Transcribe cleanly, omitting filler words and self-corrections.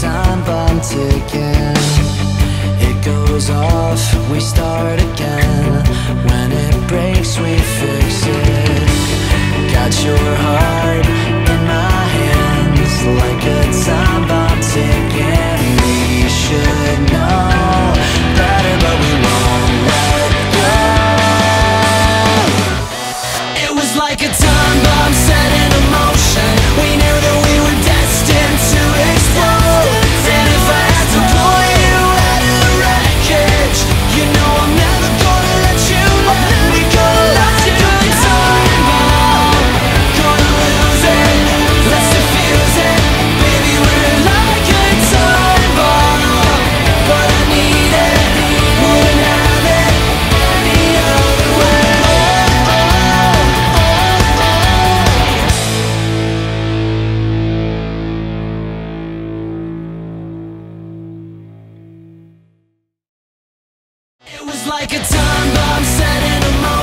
Time bomb ticking, it goes off, we start again. When it breaks, we fix it. Got your heart in my hands, like a time bomb ticking. We should know better, but we won't let go. It was like a time bomb set in motion. We knew that we were destined to explode. Like a time bomb set in motion.